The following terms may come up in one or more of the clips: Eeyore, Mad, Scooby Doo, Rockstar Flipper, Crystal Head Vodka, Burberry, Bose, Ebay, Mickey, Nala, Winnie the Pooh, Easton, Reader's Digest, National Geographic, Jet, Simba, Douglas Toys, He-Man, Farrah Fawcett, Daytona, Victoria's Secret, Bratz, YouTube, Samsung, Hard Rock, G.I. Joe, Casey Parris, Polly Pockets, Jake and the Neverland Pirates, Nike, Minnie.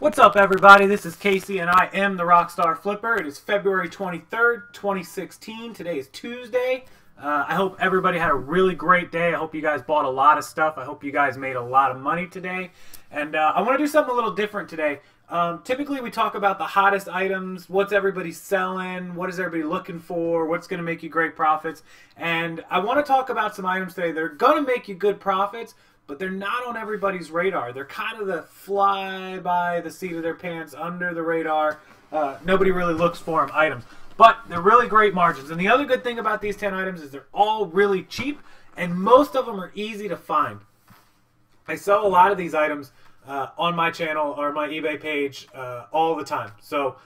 What's up, everybody? This is Casey, and I am the Rockstar Flipper. It is February 23rd, 2016. Today is Tuesday. I hope everybody had a really great day. I hope you guys bought a lot of stuff. I hope you guys made a lot of money today. And I want to do something a little different today. Typically, we talk about the hottest items, what's everybody selling, what is everybody looking for, what's going to make you great profits. And I want to talk about some items today that are going to make you good profits, but they're not on everybody's radar. They're kind of the fly by the seat of their pants, under the radar. Nobody really looks for them items. But they're really great margins. And the other good thing about these 10 items is they're all really cheap, and most of them are easy to find. I sell a lot of these items on my channel or my eBay page all the time. So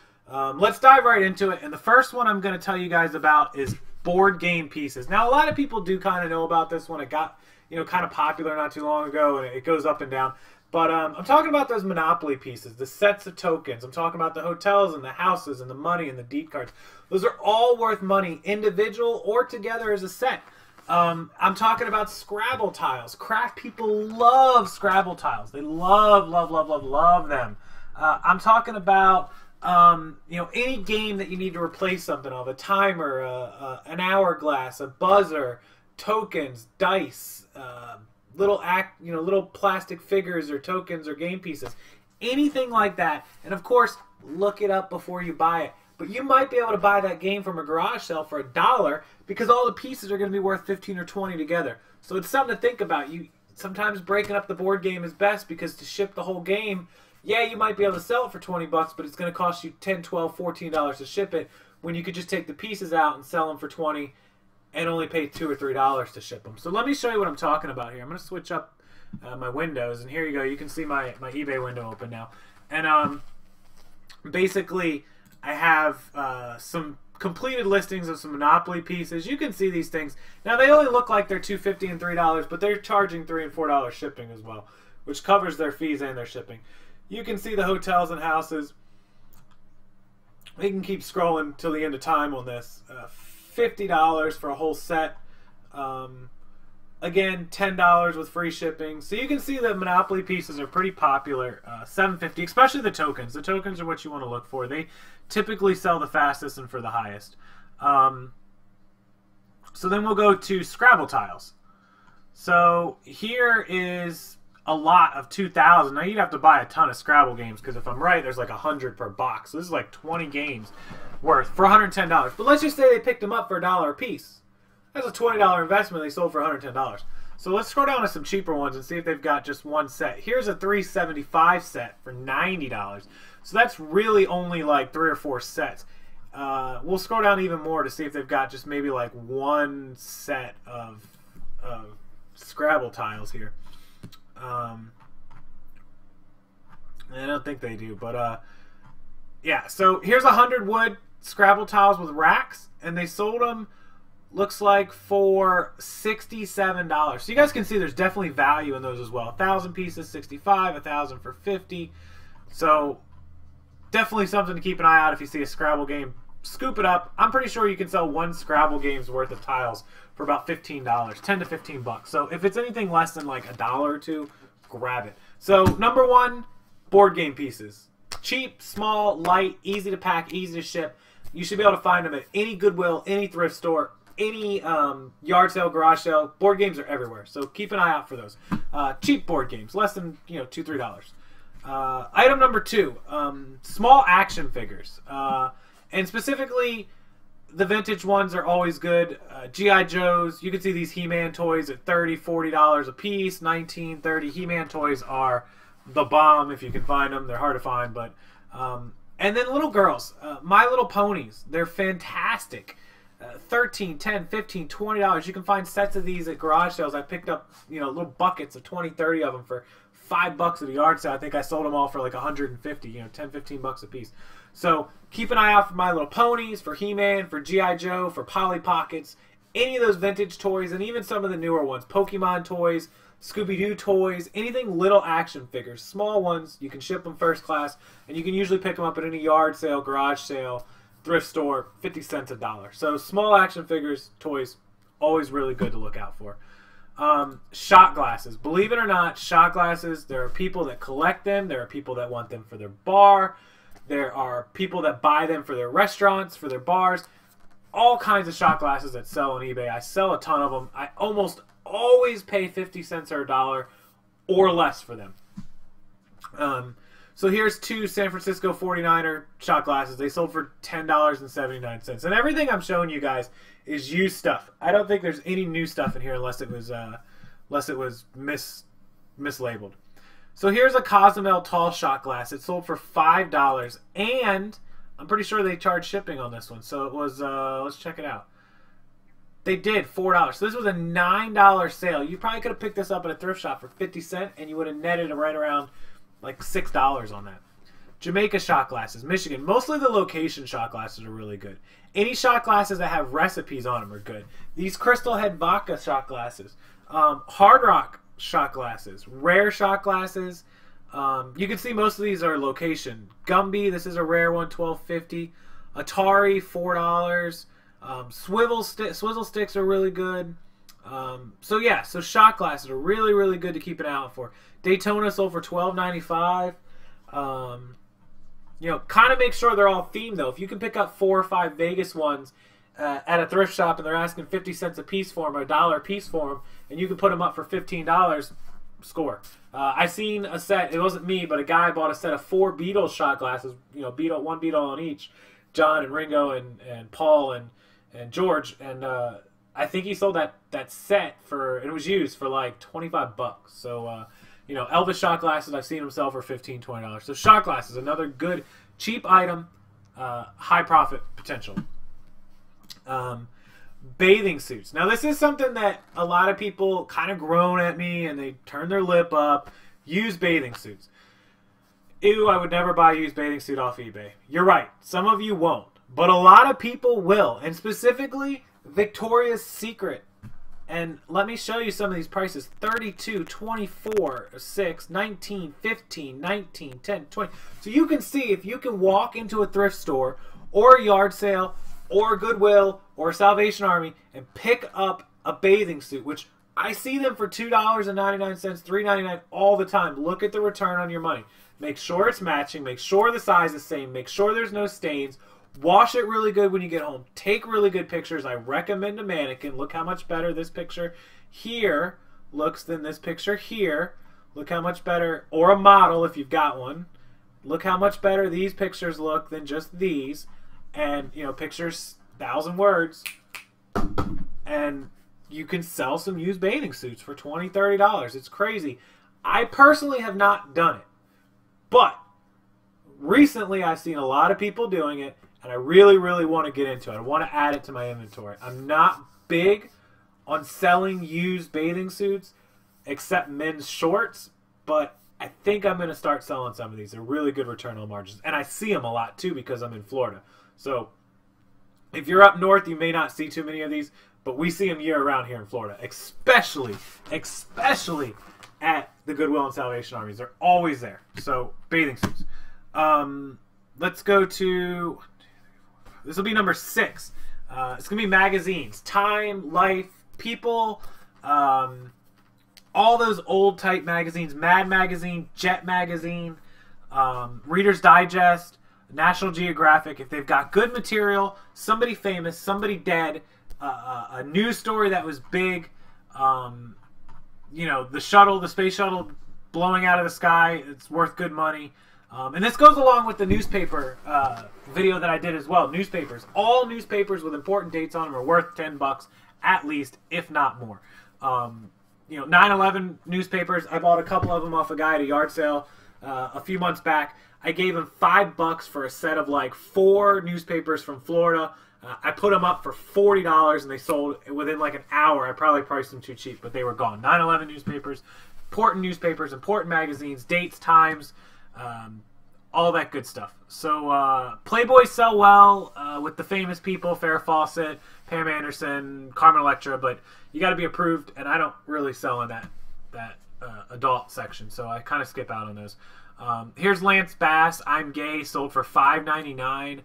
let's dive right into it. And the first one I'm going to tell you guys about is board game pieces. Now, a lot of people do kind of know about this one. It got, you know, kind of popular not too long ago, and it goes up and down. But I'm talking about those Monopoly pieces, the sets of tokens. I'm talking about the hotels and the houses and the money and the deed cards. Those are all worth money, individual or together as a set. I'm talking about Scrabble tiles. Craft people love Scrabble tiles. They love, love, love, love, love them. I'm talking about you know, any game that you need to replace something of, a timer, an hourglass, a buzzer, tokens, dice, little plastic figures or tokens or game pieces, anything like that. And of course, look it up before you buy it. But you might be able to buy that game from a garage sale for $1 because all the pieces are going to be worth 15 or 20 together. So it's something to think about. You sometimes breaking up the board game is best, because to ship the whole game, yeah, you might be able to sell it for 20 bucks, but it's going to cost you $10, $12, $14 to ship it, when you could just take the pieces out and sell them for 20 and only pay $2 or $3 to ship them. So let me show you what I'm talking about here. I'm going to switch up my windows, and here you go. You can see my eBay window open now. And basically, I have some completed listings of some Monopoly pieces. You can see these things. Now, they only look like they're $2.50 and $3, but they're charging $3 and $4 shipping as well, which covers their fees and their shipping. You can see the hotels and houses. We can keep scrolling till the end of time on this. $50 for a whole set. Again, $10 with free shipping. So you can see the Monopoly pieces are pretty popular. $7.50, especially the tokens. The tokens are what you want to look for. They typically sell the fastest and for the highest. So then we'll go to Scrabble tiles. So here is a lot of 2,000. Now, you'd have to buy a ton of Scrabble games, because if I'm right, there's like 100 per box. So this is like 20 games worth for $110. But let's just say they picked them up for $1 a piece. That's a $20 investment they sold for $110. So let's scroll down to some cheaper ones and see if they've got just one set. Here's a $3.75 set for $90. So that's really only like 3 or 4 sets. We'll scroll down even more to see if they've got just maybe like one set of Scrabble tiles here. I don't think they do, but yeah. So here's 100 wood Scrabble tiles with racks, and they sold them, looks like, for $67. So you guys can see there's definitely value in those as well. 1,000 pieces, 65. 1,000 for 50. So definitely something to keep an eye out. If you see a Scrabble game, scoop it up. I'm pretty sure you can sell one Scrabble game's worth of tiles for about $15, 10 to 15 bucks. So if it's anything less than like $1 or $2, grab it. So number one, board game pieces. Cheap, small, light, easy to pack, easy to ship. You should be able to find them at any Goodwill, any thrift store, any yard sale, garage sale. Board games are everywhere, so keep an eye out for those. Cheap board games, less than, you know, $2, $3. Item number two, small action figures. And specifically, the vintage ones are always good. G.I. Joes, you can see these He-Man toys at $30, $40 a piece, $19, $30. He-Man toys are the bomb if you can find them. They're hard to find. But and then little girls, My Little Ponies, they're fantastic. $13, $10, $15, $20. You can find sets of these at garage sales. I picked up, you know, little buckets of 20, 30 of them for $5 at a yard sale. I think I sold them all for like 150, you know, 10, 15 bucks a piece. So keep an eye out for My Little Ponies, for He-Man, for G.I. Joe, for Polly Pockets, any of those vintage toys, and even some of the newer ones, Pokemon toys, Scooby Doo toys, anything little action figures, small ones. You can ship them first class, and you can usually pick them up at any yard sale, garage sale, thrift store, 50 cents a dollar. So small action figures, toys, always really good to look out for. Shot glasses. Believe it or not, shot glasses, there are people that collect them. There are people that want them for their bar. There are people that buy them for their restaurants, for their bars. All kinds of shot glasses that sell on eBay. I sell a ton of them. I almost always pay 50 cents or a dollar or less for them. So here's two San Francisco 49er shot glasses. They sold for $10.79. And everything I'm showing you guys is used stuff. I don't think there's any new stuff in here unless it was mislabeled. So here's a Cozumel tall shot glass. It sold for $5, and I'm pretty sure they charged shipping on this one. So it was let's check it out. They did $4. So this was a $9 sale. You probably could have picked this up at a thrift shop for 50 cents, and you would have netted right around like $6 on that. Jamaica shot glasses, Michigan. Mostly the location shot glasses are really good. Any shot glasses that have recipes on them are good. These Crystal Head Vodka shot glasses, Hard Rock shot glasses, rare shot glasses. You can see most of these are location. Gumby, this is a rare one, $12.50. Atari, $4. Swizzle sticks are really good. So yeah, so shot glasses are really, really good to keep an eye out for. Daytona sold for $12.95. You know, kind of make sure they're all themed though. If you can pick up 4 or 5 Vegas ones at a thrift shop and they're asking 50 cents a piece for them or $1 a piece for them, and you can put them up for $15, score. I seen a set. It wasn't me, but a guy bought a set of 4 Beatles shot glasses. You know, Beatle, one Beatle on each. John and Ringo and Paul and George, and I think he sold that set for, and it was used for like $25. So, you know, Elvis shot glasses, I've seen them sell for $15, $20. So shot glasses, another good, cheap item, high profit potential. Bathing suits. Now, this is something that a lot of people kind of groan at me, and they turn their lip up. Use bathing suits. Ew, I would never buy a used bathing suit off eBay. You're right. Some of you won't, but a lot of people will, and specifically Victoria's Secret. And let me show you some of these prices. 32, 24, 6, 19, 15, 19, 10, 20. So you can see if you can walk into a thrift store or a yard sale or Goodwill or Salvation Army and pick up a bathing suit, which I see them for $2.99, $3.99 all the time. Look at the return on your money. Make sure it's matching. Make sure the size is the same. Make sure there's no stains. Wash it really good when you get home. Take really good pictures. I recommend a mannequin. Look how much better this picture here looks than this picture here. Look how much better, or a model if you've got one. Look how much better these pictures look than just these. And, you know, pictures, 1,000 words. And you can sell some used bathing suits for $20, $30. It's crazy. I personally have not done it. But recently I've seen a lot of people doing it. And I really, really want to get into it. I want to add it to my inventory. I'm not big on selling used bathing suits except men's shorts, but I think I'm going to start selling some of these. They're really good return on margins. And I see them a lot too because I'm in Florida. So if you're up north, you may not see too many of these, but we see them year around here in Florida, especially at the Goodwill and Salvation Armies. They're always there. So bathing suits. Let's go to... This will be number 6. It's going to be magazines. Time, Life, People, all those old type magazines. Mad magazine, Jet magazine, Reader's Digest, National Geographic. If they've got good material, somebody famous, somebody dead, a news story that was big, you know, the space shuttle blowing out of the sky, it's worth good money. And this goes along with the newspaper video that I did as well. Newspapers. All newspapers with important dates on them are worth $10 at least, if not more. You know, 9/11 newspapers. I bought a couple of them off a guy at a yard sale a few months back. I gave him $5 for a set of like 4 newspapers from Florida. I put them up for $40, and they sold within like an hour. I probably priced them too cheap, but they were gone. 9/11 newspapers, important magazines, dates, times. All that good stuff. So Playboys sell well with the famous people, Farrah Fawcett, Pam Anderson, Carmen Electra, but you got to be approved, and I don't really sell in that adult section, so I kind of skip out on those. Here's Lance Bass, I'm Gay, sold for $5.99.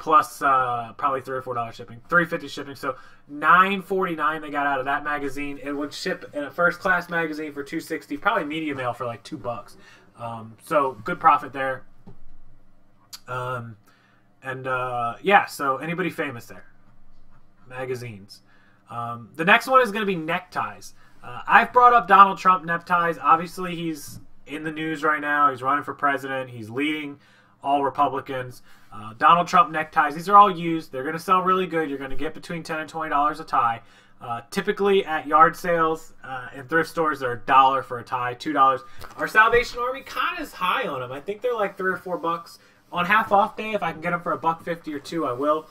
plus probably $3 or $4 shipping, $3.50 shipping. So $9.49 they got out of that magazine. It would ship in a first class magazine for $2.60, probably media mail for like $2. So good profit there. Yeah, so anybody famous there? Magazines. The next one is going to be neckties. I've brought up Donald Trump neckties. Obviously, he's in the news right now. He's running for president. He's leading all Republicans. Donald Trump neckties, these are all used. They're going to sell really good. You're going to get between $10 and $20 a tie. Typically at yard sales and thrift stores, they're $1 for a tie, $2. Our Salvation Army kind of is high on them. I think they're like $3 or $4. On half off day, if I can get them for $1.50 or $2, I will.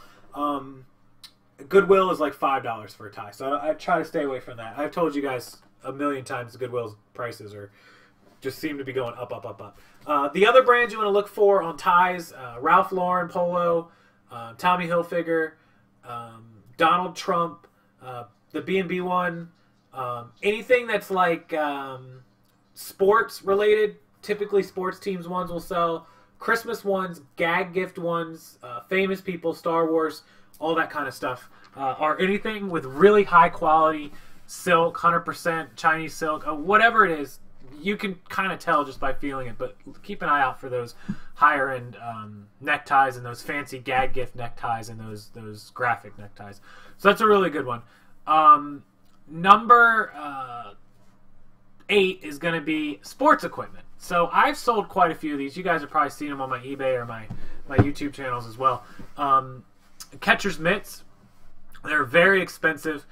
Goodwill is like $5 for a tie, so I try to stay away from that. I've told you guys a million times Goodwill's prices are just seem to be going up, up, up, up. The other brands you want to look for on ties, Ralph Lauren, Polo, Tommy Hilfiger, Donald Trump, the B&B one, anything that's like sports related, typically sports teams ones will sell, Christmas ones, gag gift ones, famous people, Star Wars, all that kind of stuff, or anything with really high quality silk, 100% Chinese silk, whatever it is. You can kind of tell just by feeling it, but keep an eye out for those higher-end neckties and those fancy gag gift neckties and those graphic neckties. So that's a really good one. Number 8 is going to be sports equipment. So I've sold quite a few of these. You guys have probably seen them on my eBay or my YouTube channels as well. Catcher's mitts, they're very expensive.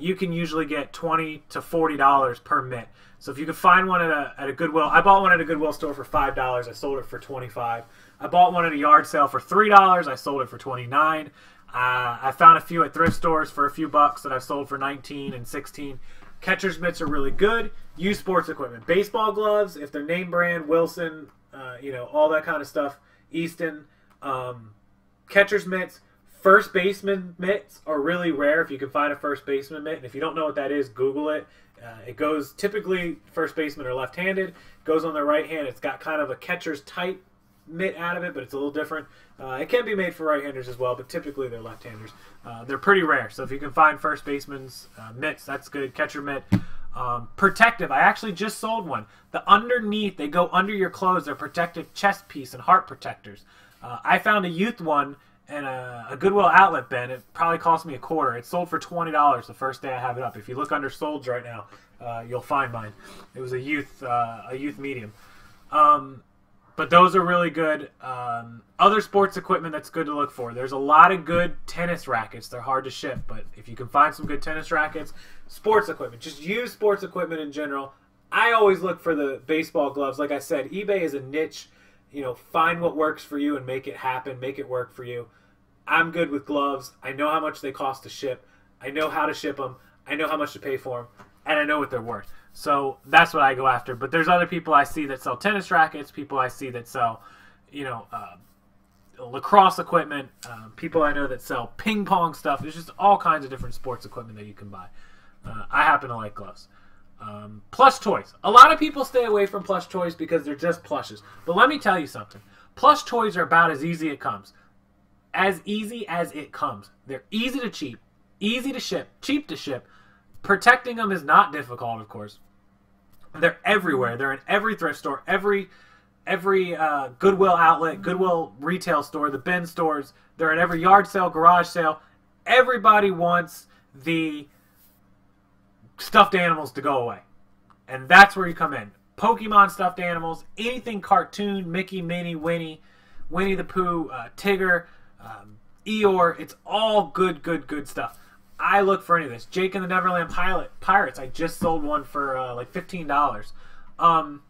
You can usually get $20 to $40 per mitt. So if you can find one at a Goodwill, I bought one at a Goodwill store for $5. I sold it for $25. I bought one at a yard sale for $3. I sold it for $29. I found a few at thrift stores for a few bucks that I've sold for $19 and $16. Catcher's mitts are really good. Use sports equipment. Baseball gloves, if they're name brand, Wilson, you know, all that kind of stuff, Easton, catcher's mitts. First baseman mitts are really rare if you can find a first baseman mitt. And if you don't know what that is, Google it. It goes, typically first baseman are left-handed, goes on their right hand. It's got kind of a catcher's type mitt out of it, but it's a little different. It can be made for right-handers as well, but typically they're left-handers. They're pretty rare. So if you can find first baseman's mitts, that's good. Catcher mitt. Protective. I actually just sold one. The underneath, they go under your clothes. They're protective chest piece and heart protectors. I found a youth one and a Goodwill outlet bin. It probably cost me $25. It sold for $20 the first day I have it up. If you look under solds right now, you'll find mine. It was a youth medium. But those are really good. Other sports equipment that's good to look for. There's a lot of good tennis rackets. They're hard to ship, but if you can find some good tennis rackets, sports equipment. Just use sports equipment in general. I always look for the baseball gloves. Like I said, eBay is a niche. You know, find what works for you and make it happen. Make it work for you. I'm good with gloves. I know how much they cost to ship. I know how to ship them. I know how much to pay for them. And I know what they're worth. So that's what I go after. But there's other people I see that sell tennis rackets, people I see that sell, you know, lacrosse equipment, people I know that sell ping pong stuff. There's just all kinds of different sports equipment that you can buy. I happen to like gloves. Plush toys. A lot of people stay away from plush toys because they're just plushes. But let me tell you something. Plush toys are about as easy as it comes. As easy as it comes. They're easy to ship, cheap to ship. Protecting them is not difficult, of course. They're everywhere. They're in every thrift store, every Goodwill outlet, Goodwill retail store, the bin stores. They're at every yard sale, garage sale. Everybody wants the stuffed animals to go away. And that's where you come in. Pokemon stuffed animals, anything cartoon, Mickey, Minnie, Winnie the Pooh, Tigger, Eeyore. It's all good stuff. I look for any of this. Jake and the Neverland Pirates. I just sold one for like $15. And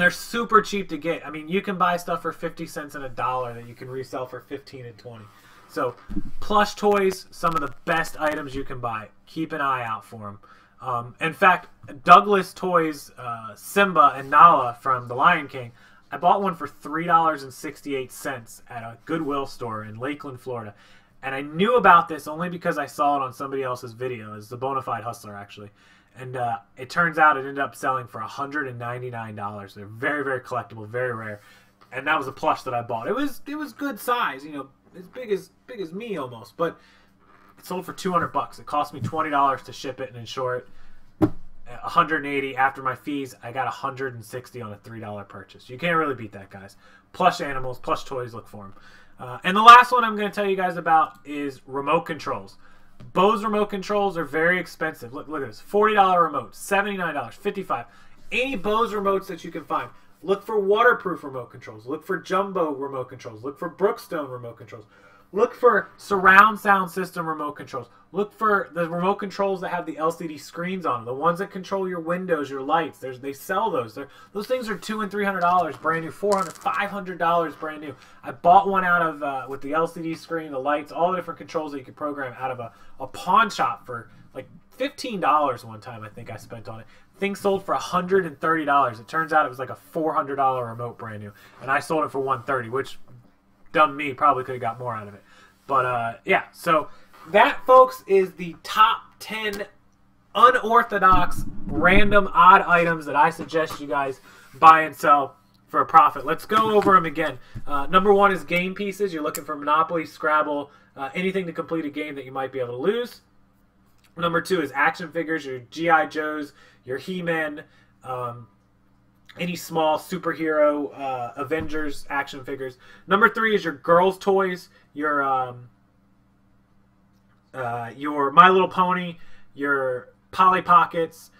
they're super cheap to get. I mean, you can buy stuff for 50 cents and $1 that you can resell for 15 and 20. So plush toys, some of the best items you can buy. Keep an eye out for them. In fact, Douglas Toys, Simba and Nala from The Lion King, I bought one for $3.68 at a Goodwill store in Lakeland, Florida. And I knew about this only because I saw it on somebody else's video. It's the Bonafide Hustler, actually. And it turns out it ended up selling for $199. They're very, very collectible, very rare. And that was a plush that I bought. It was good size, you know, as big as me almost, but it sold for $200. It cost me $20 to ship it and insure it. $180 after my fees. I got $160 on a $3 purchase. You can't really beat that, guys. Plush animals, plush toys. Look for them. And the last one I'm going to tell you guys about is remote controls. Bose remote controls are very expensive. Look at this. $40 remote, $79, $55. Any Bose remotes that you can find. Look for waterproof remote controls. Look for jumbo remote controls. Look for Brookstone remote controls. Look for surround sound system remote controls. Look for the remote controls that have the LCD screens on them, the ones that control your windows, your lights. They sell those. Those things are $200 and $300 brand new, $400, $500 brand new. I bought one out of with the LCD screen, the lights, all the different controls that you can program out of a pawn shop for like $15 one time. I think I spent on it. Thing sold for $130. It turns out it was like a $400 remote brand new, and I sold it for $130, which dumb me, probably could have got more out of it. But yeah, so that, folks, is the top 10 unorthodox, random, odd items that I suggest you guys buy and sell for a profit. Let's go over them again. Number one is game pieces. You're looking for Monopoly, Scrabble, anything to complete a game that you might be able to lose. Number two is action figures, your G.I. Joes, your He-Man, any small superhero Avengers action figures. Number three is your girls' toys, your My Little Pony, your Polly Pockets,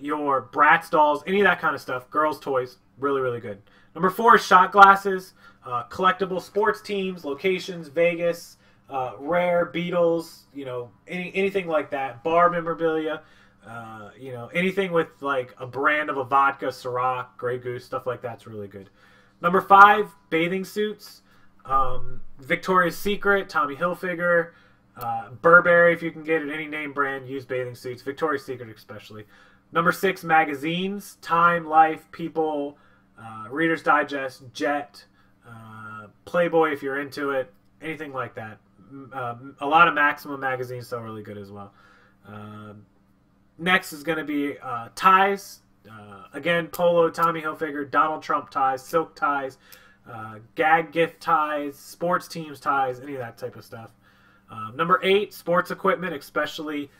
your Bratz dolls, any of that kind of stuff. Girls' toys, really, really good. Number four is shot glasses, collectible sports teams, locations, Vegas, rare Beatles, you know, anything like that. Bar memorabilia. You know, anything with like a brand of a vodka, Ciroc, Grey Goose, stuff like that's really good. Number five, bathing suits, Victoria's Secret, Tommy Hilfiger, Burberry if you can get it, any name brand, use bathing suits, Victoria's Secret especially. Number six, magazines, Time, Life, People, Reader's Digest, Jet, Playboy if you're into it, anything like that. A lot of Maximum magazines sell really good as well. Next is going to be ties. Again, Polo, Tommy Hilfiger, Donald Trump ties, silk ties, gag gift ties, sports teams ties, any of that type of stuff. Number eight, sports equipment, especially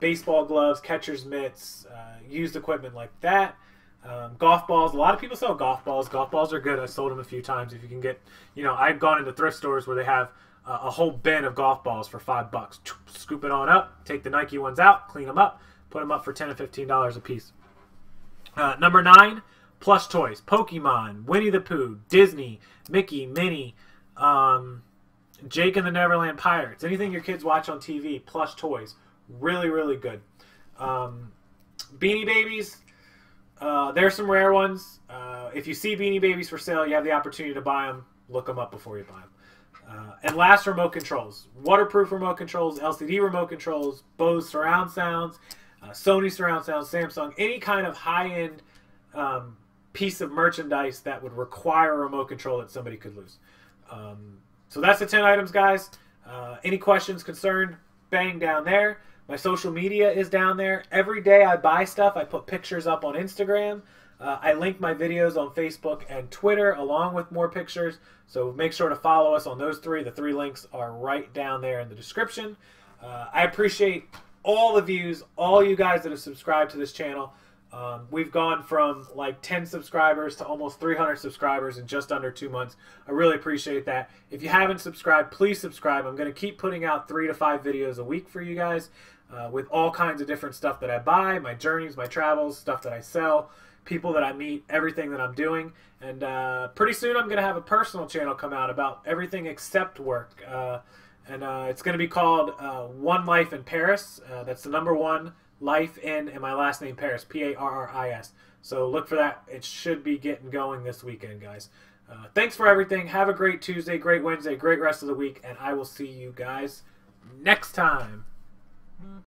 baseball gloves, catcher's mitts, used equipment like that. Golf balls. A lot of people sell golf balls. Golf balls are good. I've sold them a few times. If you can get, you know, I've gone into thrift stores where they have a whole bin of golf balls for $5. Scoop it on up, take the Nike ones out, clean them up, put them up for $10 or $15 a piece. Number nine, plush toys. Pokemon, Winnie the Pooh, Disney, Mickey, Minnie, Jake and the Neverland Pirates. Anything your kids watch on TV, plush toys. Really, really good. Beanie Babies, there's some rare ones. If you see Beanie Babies for sale, you have the opportunity to buy them. Look them up before you buy them. And last, remote controls. Waterproof remote controls, LCD remote controls, Bose surround sounds, Sony surround sounds, Samsung, any kind of high-end piece of merchandise that would require a remote control that somebody could lose. So that's the 10 items, guys. Any questions, concern, bang down there. My social media is down there. Every day I buy stuff. I put pictures up on Instagram. I link my videos on Facebook and Twitter along with more pictures, so make sure to follow us on those three. The three links are right down there in the description. I appreciate all the views, all you guys that have subscribed to this channel. We've gone from like 10 subscribers to almost 300 subscribers in just under 2 months. I really appreciate that. If you haven't subscribed, please subscribe. I'm going to keep putting out 3 to 5 videos a week for you guys with all kinds of different stuff that I buy, my journeys, my travels, stuff that I sell, people that I meet, everything that I'm doing. And pretty soon I'm going to have a personal channel come out about everything except work. And it's going to be called One Life in Paris. That's the number one life in and my last name Paris, P-A-R-R-I-S. So look for that. It should be getting going this weekend, guys. Thanks for everything. Have a great Tuesday, great Wednesday, great rest of the week, and I will see you guys next time.